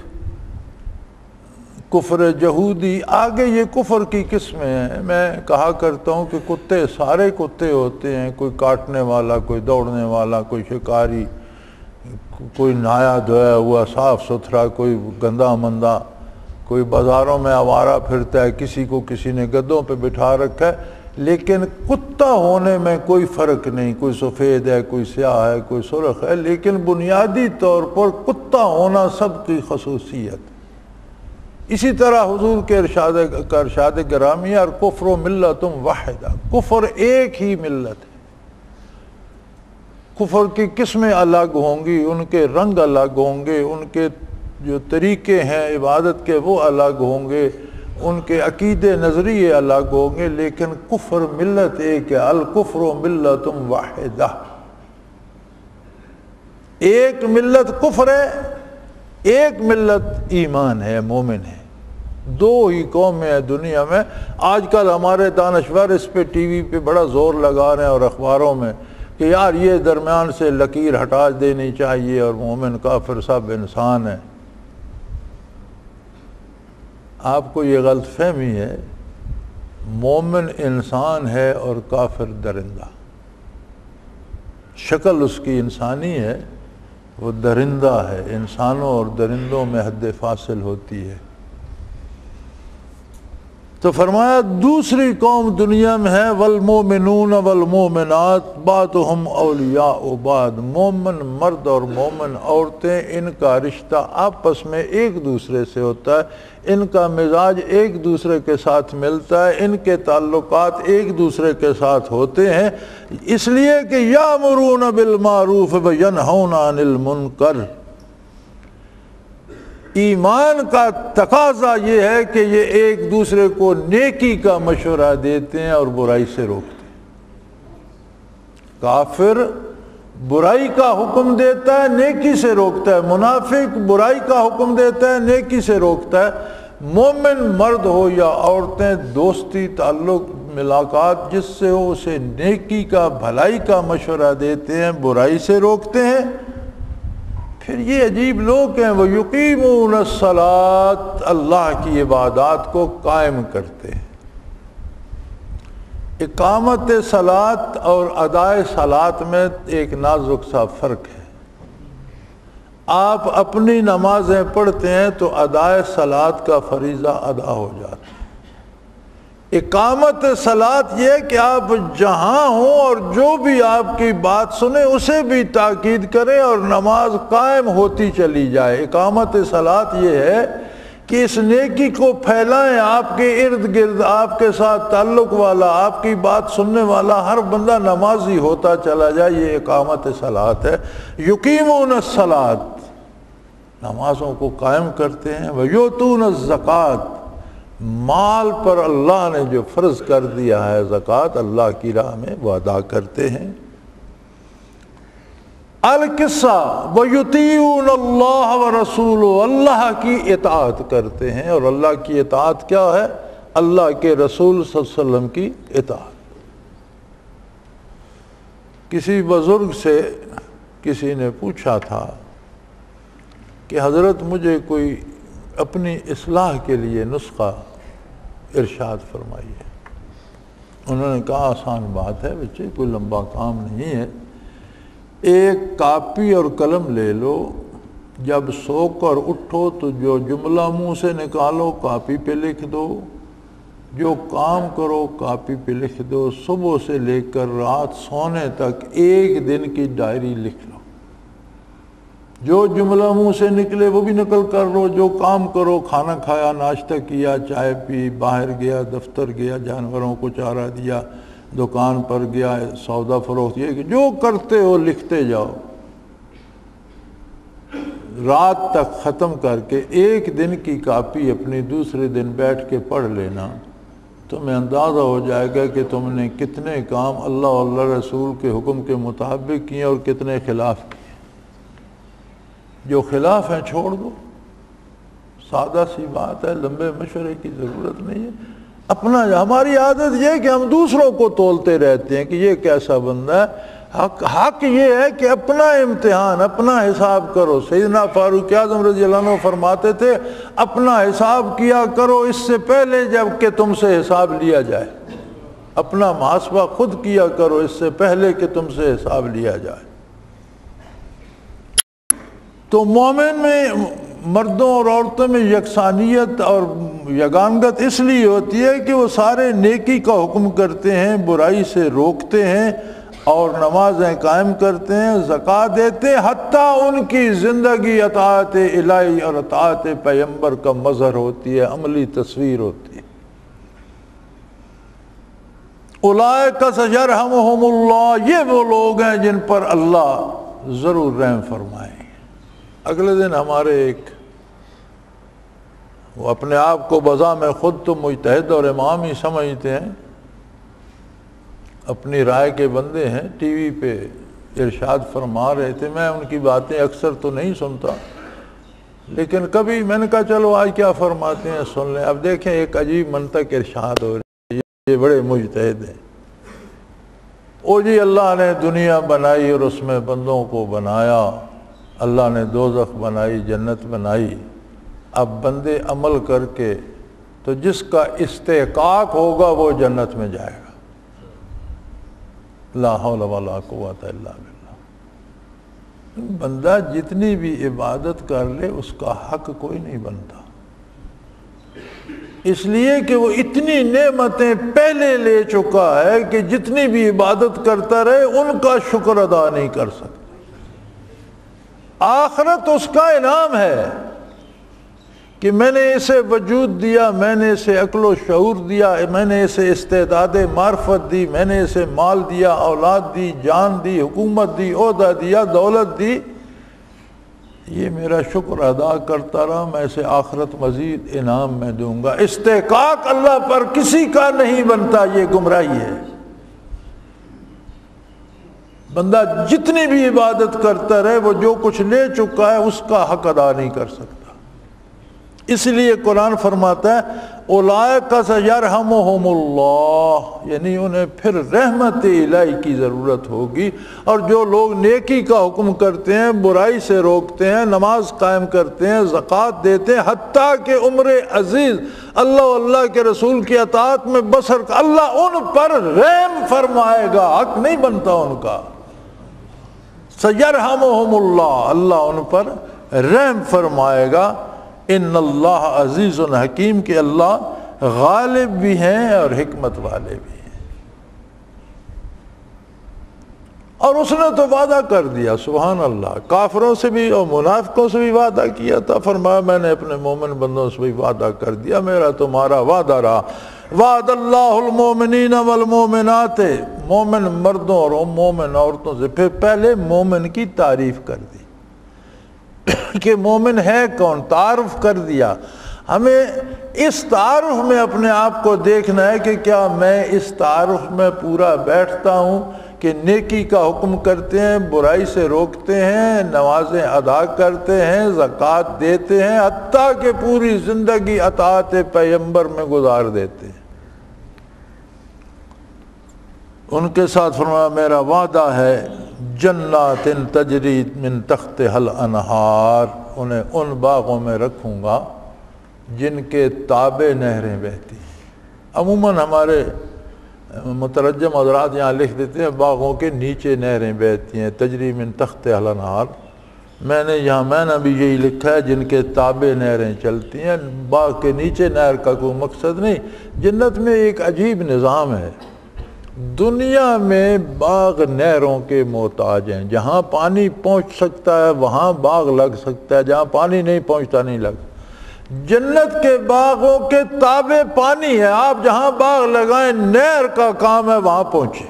کفر جہودی، آگے یہ کفر کی قسمیں ہیں. میں کہا کرتا ہوں کہ کتے سارے کتے ہوتے ہیں، کوئی کاٹنے والا، کوئی دوڑنے والا، کوئی شکاری، کوئی نایا دھویا ہوا صاف ستھرا، کوئی گندا مندا، کوئی بازاروں میں آوارہ پھرتا ہے، کسی کو کسی نے گدوں پہ بٹھا رکھا ہے. لیکن کتا ہونے میں کوئی فرق نہیں، کوئی سفید ہے، کوئی سیاہ ہے، کوئی سرخ ہے، لیکن بنیادی طور پر کتا ہونا سب کی خصوصیت. اسی طرح حضور کے ارشاد کا ارشاد گرامی اور کفر و ملتم واحدہ، کفر ایک ہی ملت ہے. کفر کی قسمیں الگ ہوں گی، ان کے رنگ الگ ہوں گے، ان کے جو طریقے ہیں عبادت کے وہ الگ ہوں گے، ان کے عقیدے نظریے الگ ہوں گے، لیکن کفر ملت ایک ہے. الکفر ملت واحدہ، ایک ملت کفر ہے، ایک ملت ایمان ہے، مومن ہے. دو ہی قومیں ہیں دنیا میں. آج کل ہمارے دانشور اس پہ ٹی وی پہ بڑا زور لگا رہے ہیں اور اخباروں میں کہ یار یہ درمیان سے لکیر ہٹا دینی چاہیے، اور مومن کافر سب انسان ہیں. آپ کو یہ غلط فہمی ہے، مومن انسان ہے اور کافر درندہ. شکل اس کی انسانی ہے، وہ درندہ ہے. انسانوں اور درندوں میں حد فاصل ہوتی ہے. تو فرمایا دوسری قوم دنیا میں ہے والمومنون والمومنات بعضهم اولیاء بعض، مومن مرد اور مومن عورتیں ان کا رشتہ آپس میں ایک دوسرے سے ہوتا ہے، ان کا مزاج ایک دوسرے کے ساتھ ملتا ہے، ان کے تعلقات ایک دوسرے کے ساتھ ہوتے ہیں، اس لیے کہ یامرون بالمعروف وینہون عن المنکر۔ ایمان کا تقاضا یہ ہے کہ یہ ایک دوسرے کو نیکی کا مشورہ دیتے ہیں اور برائی سے روکتے ہیں۔ کافر برائی کا حکم دیتا ہے، نیکی سے روکتا ہے، منافق برائی کا حکم دیتا ہے، نیکی سے روکتا ہے، مومن مرد ہو یا عورتیں دوستی تعلق ملاقات جس سے ہو اسے نیکی کا بھلائی کا مشورہ دیتے ہیں، برائی سے روکتے ہیں۔ پھر یہ عجیب لوگ ہیں، وہ یقیمون الصلاۃ، اللہ کی عبادات کو قائم کرتے ہیں۔ اقامت صلاۃ اور ادائے صلاۃ میں ایک نازک سا فرق ہے۔ آپ اپنی نمازیں پڑھتے ہیں تو ادائے صلاۃ کا فریضہ ادا ہو جاتا ہے، اقامت صلاۃ یہ کہ آپ جہاں ہوں اور جو بھی آپ کی بات سنیں اسے بھی تاکید کریں اور نماز قائم ہوتی چلی جائے۔ اقامت صلاۃ یہ ہے کہ اس نیکی کو پھیلائیں، آپ کے ارد گرد آپ کے ساتھ تعلق والا، آپ کی بات سننے والا ہر بندہ نمازی ہوتا چلا جائے، یہ اقامت صلاۃ ہے۔ یقیمون الصلاۃ، نمازوں کو قائم کرتے ہیں، ویؤتون الزکاۃ، مال پر اللہ نے جو فرض کر دیا ہے زکوٰۃ اللہ کی راہ میں وہ ادا کرتے ہیں۔ القصہ ویطیعون اللہ ورسولہ، اللہ کی اطاعت کرتے ہیں، اور اللہ کی اطاعت کیا ہے؟ اللہ کے رسول صلی اللہ علیہ وسلم کی اطاعت۔ کسی بزرگ سے کسی نے پوچھا تھا کہ حضرت مجھے کوئی اپنی اصلاح کے لیے نسخہ ارشاد فرمائیے۔ انہوں نے کہا آسان بات ہے بچے، کوئی لمبا کام نہیں ہے، ایک کاپی اور قلم لے لو، جب سو کر اٹھو تو جو جملہ منہ سے نکالو کاپی پہ لکھ دو، جو کام کرو کاپی پہ لکھ دو، صبح سے لے کر رات سونے تک ایک دن کی ڈائری لکھ لو، جو جملہ منہ سے نکلے وہ بھی نقل کر لو، جو کام کرو، کھانا کھایا، ناشتہ کیا، چائے پی، باہر گیا، دفتر گیا، جانوروں کو چارہ دیا، دکان پر گیا، سودا فروخت، یہ جو کرتے ہو لکھتے جاؤ، رات تک ختم کر کے ایک دن کی کاپی اپنی دوسرے دن بیٹھ کے پڑھ لینا، تمہیں اندازہ ہو جائے گا کہ تم نے کتنے کام اللہ اور اللہ رسول کے حکم کے مطابق کیے اور کتنے خلاف کیے۔ جو خلاف ہیں چھوڑ دو، سادہ سی بات ہے، لمبے مشورے کی ضرورت نہیں ہے۔ اپنا ہماری عادت یہ ہے کہ ہم دوسروں کو تولتے رہتے ہیں کہ یہ کیسا بندہ ہے، حق حق یہ ہے کہ اپنا امتحان اپنا حساب کرو۔ سیدنا فاروق اعظم رضی اللہ عنہ فرماتے تھے اپنا حساب کیا کرو اس سے پہلے جب کہ تم سے حساب لیا جائے، اپنا محاسبہ خود کیا کرو اس سے پہلے کہ تم سے حساب لیا جائے۔ تو مومن میں، مردوں اور عورتوں میں یکسانیت اور یگانگت اس لیے ہوتی ہے کہ وہ سارے نیکی کا حکم کرتے ہیں، برائی سے روکتے ہیں، اور نمازیں قائم کرتے ہیں، زکوٰۃ دیتے، حتیٰ ان کی زندگی اطاعت الہی اور اطاعت پیغمبر کا مظہر ہوتی ہے، عملی تصویر ہوتی ہے۔ اولئک سیرحمھم اللہ، یہ وہ لوگ ہیں جن پر اللہ ضرور رحم فرمائے۔ اگلے دن ہمارے ایک، وہ اپنے آپ کو بذات میں خود تو مجتہد اور امام ہی سمجھتے ہیں، اپنی رائے کے بندے ہیں، ٹی وی پہ ارشاد فرما رہے تھے۔ میں ان کی باتیں اکثر تو نہیں سنتا، لیکن کبھی میں نے کہا چلو آج کیا فرماتے ہیں سن لیں۔ اب دیکھیں ایک عجیب منطق ارشاد ہو رہی ہے، یہ بڑے مجتہد ہیں، او جی اللہ نے دنیا بنائی اور اس میں بندوں کو بنایا، اللہ نے دوزخ بنائی، جنت بنائی، اب بندے عمل کر کے تو جس کا استحقاق ہوگا وہ جنت میں جائے گا۔ لا حول ولا قوۃ الا باللہ، بندہ جتنی بھی عبادت کر لے اس کا حق کوئی نہیں بنتا۔ اس لیے کہ وہ اتنی نعمتیں پہلے لے چکا ہے کہ جتنی بھی عبادت کرتا رہے ان کا شکر ادا نہیں کر سکتا. آخرت اس کا انعام ہے کہ میں نے اسے وجود دیا، میں نے اسے عقل و شعور دیا، میں نے اسے استعداد معرفت دی، میں نے اسے مال دیا، اولاد دی، جان دی، حکومت دی، عہدہ دیا، دولت دی، یہ میرا شکر ادا کرتا رہا، میں اسے آخرت مزید انعام میں دوں گا. استحقاق اللہ پر کسی کا نہیں بنتا، یہ گمراہی ہے. بندہ جتنی بھی عبادت کرتا رہے وہ جو کچھ لے چکا ہے اس کا حق ادا نہیں کر سکتا. اس لیے قرآن فرماتا ہے اولئک سیرحمھم اللہ، یعنی انہیں پھر رحمت الہی کی ضرورت ہوگی. اور جو لوگ نیکی کا حکم کرتے ہیں، برائی سے روکتے ہیں، نماز قائم کرتے ہیں، زکوٰۃ دیتے ہیں، حتیٰ کہ عمر عزیز اللہ اللہ کے رسول کی اطاعت میں بسر، اللہ ان پر رحم فرمائے گا، حق نہیں بنتا ان کا. سیرحمھم اللہ، اللہ ان پر رحم فرمائے گا. ان اللہ عزیز حکیم، کہ اللہ غالب بھی ہیں اور حکمت والے بھی ہیں. اور اس نے تو وعدہ کر دیا، سبحان اللہ، کافروں سے بھی اور منافقوں سے بھی وعدہ کیا تھا. فرمایا میں نے اپنے مومن بندوں سے بھی وعدہ کر دیا، میرا تمہارا وعدہ رہا. وعد اللہ المومنین والمومنات، مومن مردوں اور مومن عورتوں سے. پھر پہلے مومن کی تعریف کر دی کہ مومن ہے کون، تعارف کر دیا. ہمیں اس تعارف میں اپنے آپ کو دیکھنا ہے کہ کیا میں اس تعارف میں پورا بیٹھتا ہوں کہ نیکی کا حکم کرتے ہیں، برائی سے روکتے ہیں، نمازیں ادا کرتے ہیں، زکوٰۃ دیتے ہیں، حتیٰ کہ پوری زندگی اطاعت پیغمبر میں گزار دیتے ہیں. ان کے ساتھ فرمایا میرا وعدہ ہے جنات تجری من تحتها الانہار، انہیں ان باغوں میں رکھوں گا جن کے تابع نہریں بہتی. عموماً ہمارے مترجم حضرات یہاں لکھ دیتے ہیں باغوں کے نیچے نہریں بہتی ہیں، تجری من تحتها الانہار. میں نے یہاں میں نے بھی یہی لکھا ہے جن کے تابع نہریں چلتی ہیں. باغ کے نیچے نہر کا کوئی مقصد نہیں. جنت میں ایک عجیب نظام ہے. دنیا میں باغ نہروں کے محتاج ہیں، جہاں پانی پہنچ سکتا ہے وہاں باغ لگ سکتا ہے، جہاں پانی نہیں پہنچتا نہیں لگ. جنت کے باغوں کے تابع پانی ہے، آپ جہاں باغ لگائیں نہر کا کام ہے وہاں پہنچے.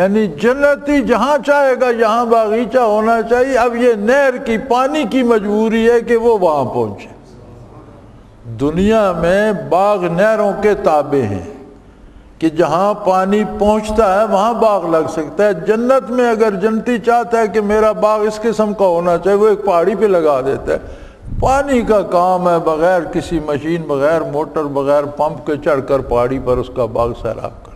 یعنی جنتی جہاں چاہے گا جہاں باغیچہ ہونا چاہیے. اب یہ نہر کی پانی کی مجبوری ہے کہ وہ وہاں پہنچے. دنیا میں باغ نہروں کے تابع ہیں کہ جہاں پانی پہنچتا ہے وہاں باغ لگ سکتا ہے. جنت میں اگر جنتی چاہتا ہے کہ میرا باغ اس قسم کا ہونا چاہیے، وہ ایک پہاڑی پہ لگا دیتا ہے. پانی کا کام ہے، بغیر کسی مشین، بغیر موٹر، بغیر پمپ کے چڑھ کر پہاڑی پر اس کا باغ سیراب کر.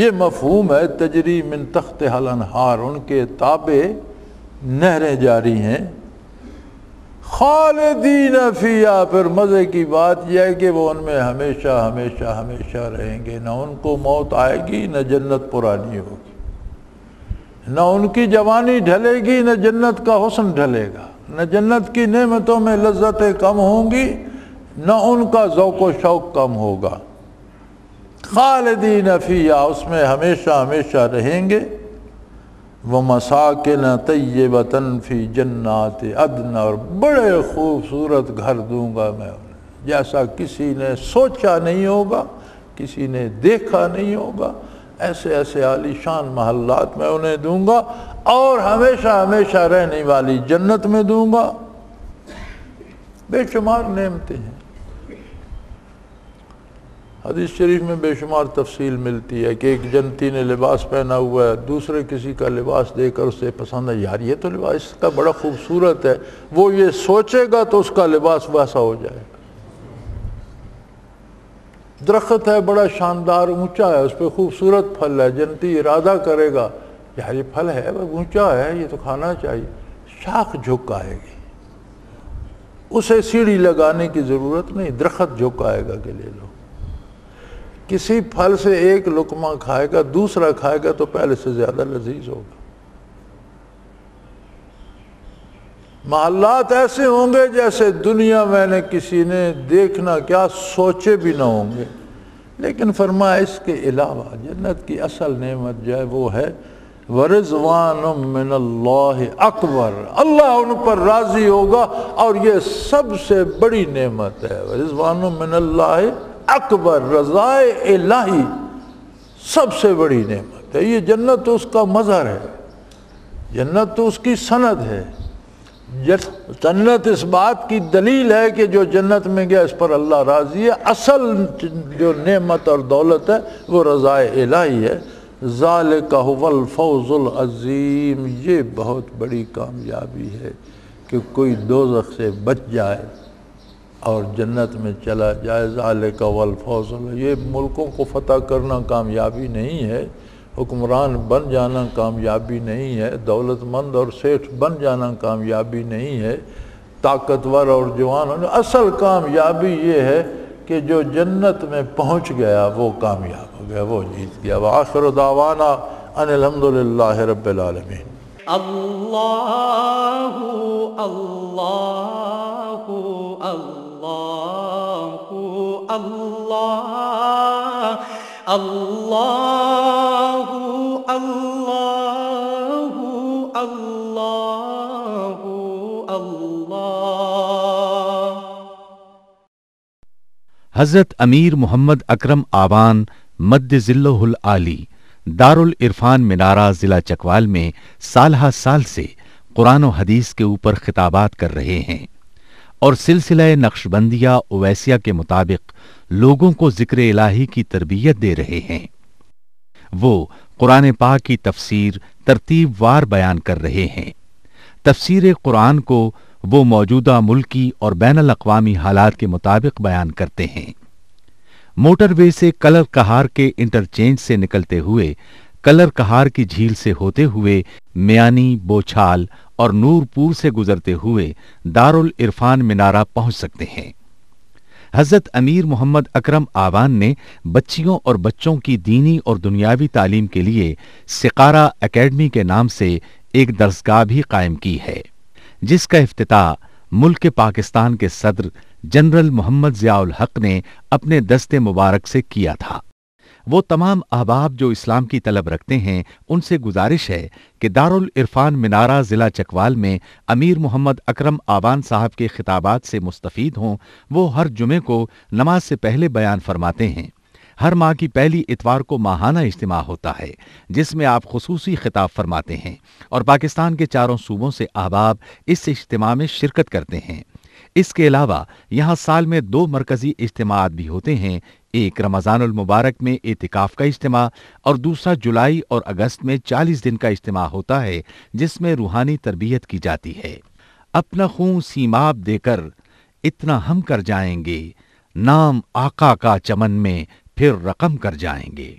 یہ مفہوم ہے تجری من تحتها الانہار، ان کے تابع نہریں جاری ہیں. خالدین فیہا، پھر مزے کی بات یہ ہے کہ وہ ان میں ہمیشہ ہمیشہ ہمیشہ رہیں گے. نہ ان کو موت آئے گی، نہ جنت پرانی ہوگی، نہ ان کی جوانی ڈھلے گی، نہ جنت کا حسن ڈھلے گا، نہ جنت کی نعمتوں میں لذتیں کم ہوں گی، نہ ان کا ذوق و شوق کم ہوگا. خالدین فیہا، اس میں ہمیشہ ہمیشہ رہیں گے. وَمَسَاكِنَ طَيِّبَةً فِي جَنَّاتِ عَدْنٍ، اور بڑے خوبصورت گھر دوں گا میں انہیں، جیسا کسی نے سوچا نہیں ہوگا، کسی نے دیکھا نہیں ہوگا. ایسے ایسے عالی شان محلات میں انہیں دوں گا، اور ہمیشہ ہمیشہ رہنے والی جنت میں دوں گا. بے شمار نعمتیں ہیں. حدیث شریف میں بے شمار تفصیل ملتی ہے کہ ایک جنتی نے لباس پہنا ہوا ہے، دوسرے کسی کا لباس دے کر اسے پسند ہے، یار یہ تو لباس اس کا بڑا خوبصورت ہے. وہ یہ سوچے گا تو اس کا لباس ویسا ہو جائے گا. درخت ہے بڑا شاندار، اونچا ہے، اس پہ خوبصورت پھل ہے. جنتی ارادہ کرے گا یار یہ پھل ہے اونچا ہے، یہ تو کھانا چاہیے. شاخ جھکائے گی، اسے سیڑھی لگانے کی ضرورت نہیں، درخت جھکائے گا کہ لے لو. کسی پھل سے ایک لقمہ کھائے گا، دوسرا کھائے گا تو پہلے سے زیادہ لذیذ ہوگا. معلات ایسے ہوں گے جیسے دنیا میں نے کسی نے دیکھنا کیا سوچے بھی نہ ہوں گے. لیکن فرمایا اس کے علاوہ جنت کی اصل نعمت جو ہے وہ ہے ورضوان من اللہ اکبر، اللہ ان پر راضی ہوگا اور یہ سب سے بڑی نعمت ہے. ورضوان من اللہ اکبر، رضائے الہی سب سے بڑی نعمت ہے. یہ جنت اس کا مظہر ہے، جنت تو اس کی سند ہے، جنت اس بات کی دلیل ہے کہ جو جنت میں گیا اس پر اللہ راضی ہے. اصل جو نعمت اور دولت ہے وہ رضائے الہی ہے. ذالک هو الفوز العظیم، یہ بہت بڑی کامیابی ہے کہ کوئی دوزخ سے بچ جائے اور جنت میں چلا جائے. ذالک هو الفوز، یہ ملکوں کو فتح کرنا کامیابی نہیں ہے، حکمران بن جانا کامیابی نہیں ہے، دولت مند اور سیٹھ بن جانا کامیابی نہیں ہے، طاقتور اور جوان. اصل کامیابی یہ ہے کہ جو جنت میں پہنچ گیا وہ کامیاب ہو گیا، وہ جیت گیا. وآخر دعوانا ان الحمدللہ رب العالمین. اللہ اللہ اللہ اللہ اللہ اللہ اللہ اللہ. حضرت امیر محمد اکرم آوان مد ذلہ العالی، دارالعرفان منارہ، ضلع چکوال میں سالہ سال سے قرآن و حدیث کے اوپر خطابات کر رہے ہیں اور سلسلہ نقشبندیہ اویسیہ کے مطابق لوگوں کو ذکر الہی کی تربیت دے رہے ہیں. وہ قرآن پاک کی تفسیر ترتیب وار بیان کر رہے ہیں. تفسیر قرآن کو وہ موجودہ ملکی اور بین الاقوامی حالات کے مطابق بیان کرتے ہیں. موٹر وے سے کلر کہار کے انٹرچینج سے نکلتے ہوئے کلر کہار کی جھیل سے ہوتے ہوئے میانی، بوچھال اور نور پور سے گزرتے ہوئے دارالعرفان منارہ پہنچ سکتے ہیں. حضرت امیر محمد اکرم آوان نے بچیوں اور بچوں کی دینی اور دنیاوی تعلیم کے لیے سقارہ اکیڈمی کے نام سے ایک درسگاہ بھی قائم کی ہے، جس کا افتتاح ملک پاکستان کے صدر جنرل محمد ضیاء الحق نے اپنے دست مبارک سے کیا تھا. وہ تمام احباب جو اسلام کی طلب رکھتے ہیں ان سے گزارش ہے کہ دارالعرفان منارہ، ضلع چکوال میں امیر محمد اکرم آوان صاحب کے خطابات سے مستفید ہوں. وہ ہر جمعے کو نماز سے پہلے بیان فرماتے ہیں. ہر ماہ کی پہلی اتوار کو ماہانہ اجتماع ہوتا ہے جس میں آپ خصوصی خطاب فرماتے ہیں اور پاکستان کے چاروں صوبوں سے احباب اس اجتماع میں شرکت کرتے ہیں. اس کے علاوہ یہاں سال میں دو مرکزی اجتماعات بھی ہوتے ہیں، ایک رمضان المبارک میں اعتکاف کا اجتماع اور دوسرا جولائی اور اگست میں چالیس دن کا اجتماع ہوتا ہے جس میں روحانی تربیت کی جاتی ہے. اپنا خون سیماب دے کر اتنا ہم کر جائیں گے، نام آقا کا چمن میں پھر رقم کر جائیں گے.